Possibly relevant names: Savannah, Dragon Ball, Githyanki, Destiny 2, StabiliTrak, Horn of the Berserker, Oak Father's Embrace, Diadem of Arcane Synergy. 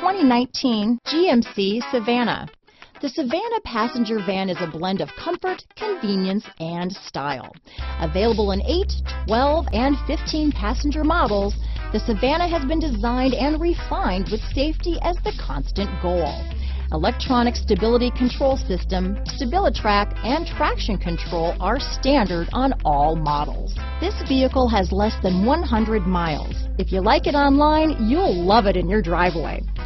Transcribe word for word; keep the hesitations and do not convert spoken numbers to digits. twenty nineteen G M C Savannah. The Savannah passenger van is a blend of comfort, convenience, and style. Available in eight, twelve, and fifteen passenger models, the Savannah has been designed and refined with safety as the constant goal. Electronic stability control system, StabiliTrak, and traction control are standard on all models. This vehicle has less than one hundred miles. If you like it online, you'll love it in your driveway.